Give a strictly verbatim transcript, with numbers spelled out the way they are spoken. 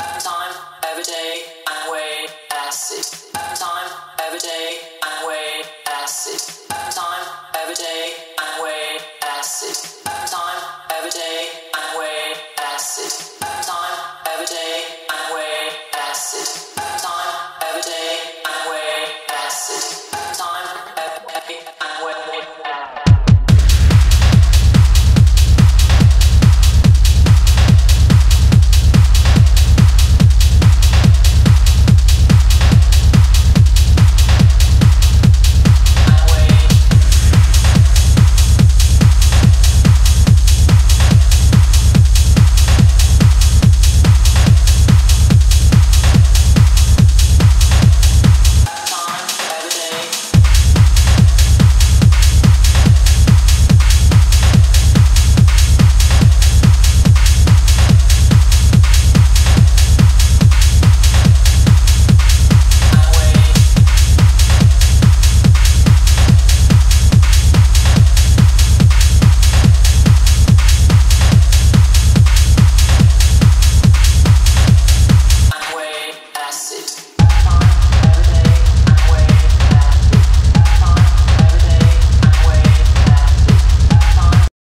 Time every day I weigh acid. Time every day I weigh acid. Time every day I weigh acid.